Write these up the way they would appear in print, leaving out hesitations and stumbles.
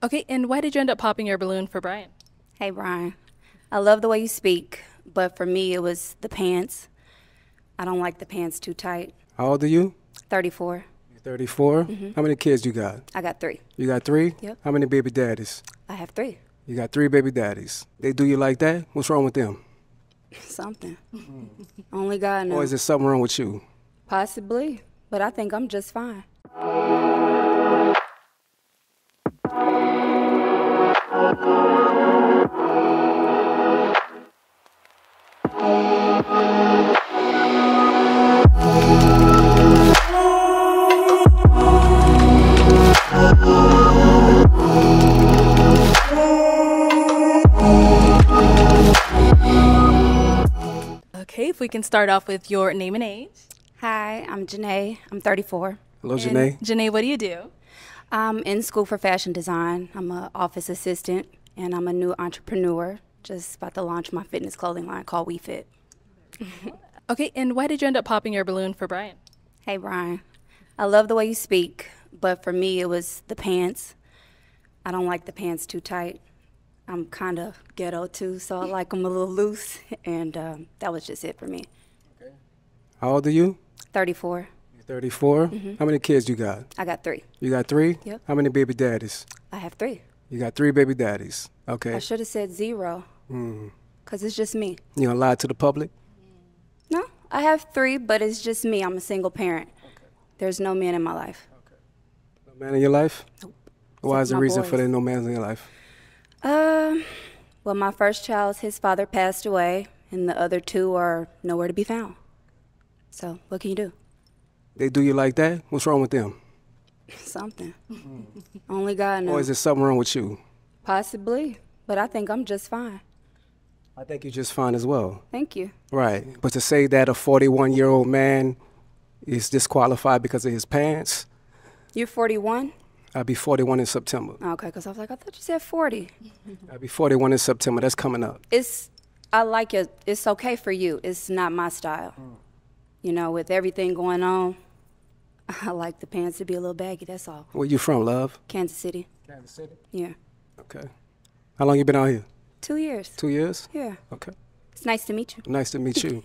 Okay, and why did you end up popping your balloon for Brian? Hey, Brian. I love the way you speak, but for me, it was the pants. I don't like the pants too tight. How old are you? 34. You're 34? Mm-hmm. How many kids you got? I got 3. You got 3? Yep. How many baby daddies? I have 3. You got 3 baby daddies. They do you like that? What's wrong with them? Something. Only God knows. Or is there something wrong with you? Possibly, but I think I'm just fine. Okay, if we can start off with your name and age. Hi, I'm Janae. I'm 34. Hello, and Janae. Janae, what do you do? I'm in school for fashion design. I'm an office assistant, and I'm a new entrepreneur. Just about to launch my fitness clothing line called We Fit. Okay, and why did you end up popping your balloon for Brian? Hey, Brian. I love the way you speak, but for me, it was the pants. I don't like the pants too tight. I'm kind of ghetto, too, so I like them a little loose, and that was just it for me. Okay. How old are you? 34. 34? Mm-hmm. How many kids you got? I got 3. You got 3? Yep. How many baby daddies? I have 3. You got 3 baby daddies. Okay. I should have said 0, because it's just me. You gonna lie to the public? No, I have 3, but it's just me. I'm a single parent. Okay. There's no man in my life. Okay. No man in your life? Nope. Why is the reason for there no man in your life? Well, my first child, his father passed away, and the other 2 are nowhere to be found. So what can you do? They do you like that? What's wrong with them? Something. Only God knows. Or is there something wrong with you? Possibly, but I think I'm just fine. I think you're just fine as well. Thank you. Right, but to say that a 41-year-old man is disqualified because of his pants? You're 41? I'll be 41 in September. Okay, because I was like, I thought you said 40. I'll be 41 in September. That's coming up. I like it. It's okay for you. It's not my style. You know, with everything going on, I like the pants to be a little baggy, that's all. Where you from, love? Kansas City. Kansas City? Yeah. Okay. How long you been out here? 2 years. 2 years? Yeah. Okay. It's nice to meet you. Nice to meet you.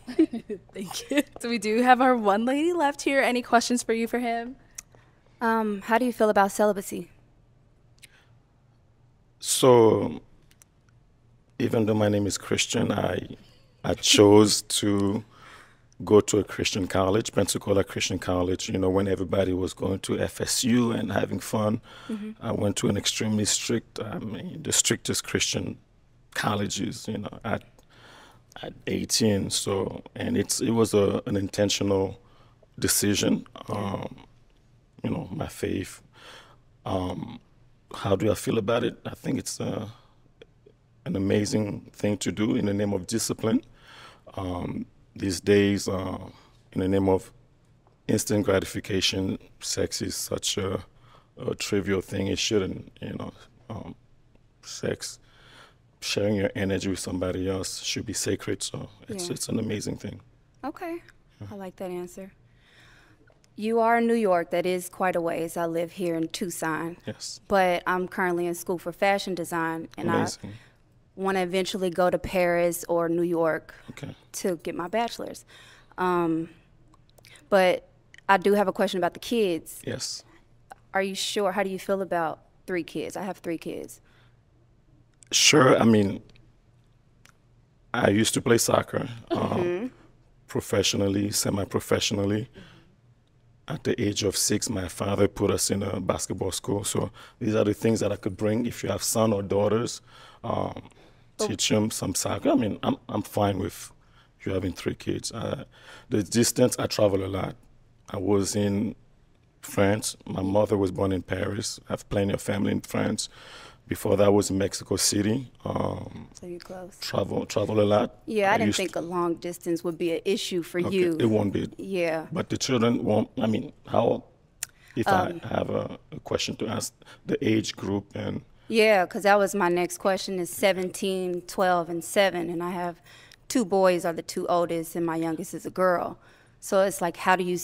Thank you. So we do have our one lady left here. Any questions for you for him? How do you feel about celibacy? So, even though my name is Christian, I chose to go to a Christian college, Pensacola Christian College, you know, when everybody was going to FSU and having fun. I went to an extremely strict, I mean, the strictest Christian colleges, you know, at 18. So, and it was an intentional decision, you know, my faith. How do I feel about it? I think it's an amazing thing to do in the name of discipline. These days, in the name of instant gratification, sex is such a trivial thing. It shouldn't, you know. Sex, sharing your energy with somebody else should be sacred. So it's an amazing thing. Okay, yeah. I like that answer. You are in New York. That is quite a ways. I live here in Tucson. Yes. But I'm currently in school for fashion design, and amazing. I want to eventually go to Paris or New York to get my bachelor's. But I do have a question about the kids. Yes. Are you sure? How do you feel about 3 kids? I have 3 kids. Sure. I mean, I used to play soccer professionally, semi-professionally. At the age of 6, my father put us in a basketball school. So these are the things that I could bring if you have son or daughters. Teach them some soccer. I mean, I'm fine with you having 3 kids. The distance, I travel a lot. I was in France. My mother was born in Paris. I have plenty of family in France. Before that, I was in Mexico City. So you're close. Travel a lot. Yeah, I didn't think a long distance would be an issue for you. It won't be. Yeah. But the children won't. I mean, how? If I have a question to ask, the age group and. Yeah, because that was my next question is 17, 12, and 7. And I have 2 boys are the 2 oldest, and my youngest is a girl. So it's like, how do you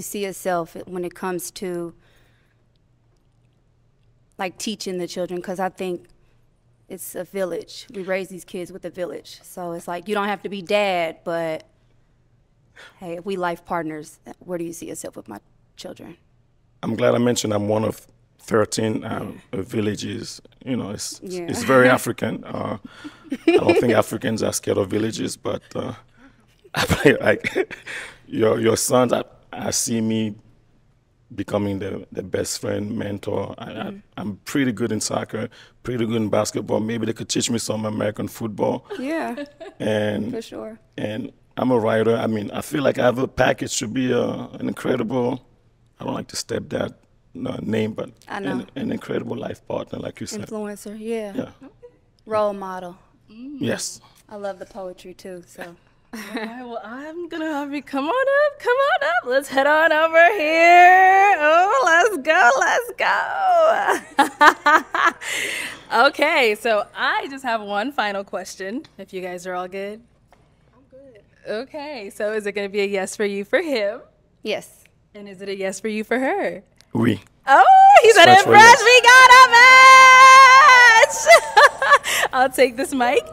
see yourself when it comes to like teaching the children, because I think it's a village. We raise these kids with a village. So it's like, you don't have to be dad, but hey, if we life partners, where do you see yourself with my children? I'm glad I mentioned I'm one of 13 villages. You know, it's very African. I don't think Africans are scared of villages, but like your sons, I see me becoming the best friend, mentor. I'm pretty good in soccer, pretty good in basketball. Maybe they could teach me some American football. Yeah, and for sure. And I'm a writer. I mean, I feel like I have a package to be an incredible, I don't like to stepdad name, but I know. An incredible life partner, like you said. Influencer, yeah. Yeah. Role model. Mm. Yes. I love the poetry too, so. All right, well, I'm gonna have you come on up. Let's head on over here. Oh, let's go. Okay, so I just have one final question, if you guys are all good. I'm good. Okay, so is it gonna be a yes for you for him? Yes. And is it a yes for you for her? Oui. Oh, he's an impress. We got a match. I'll take this mic.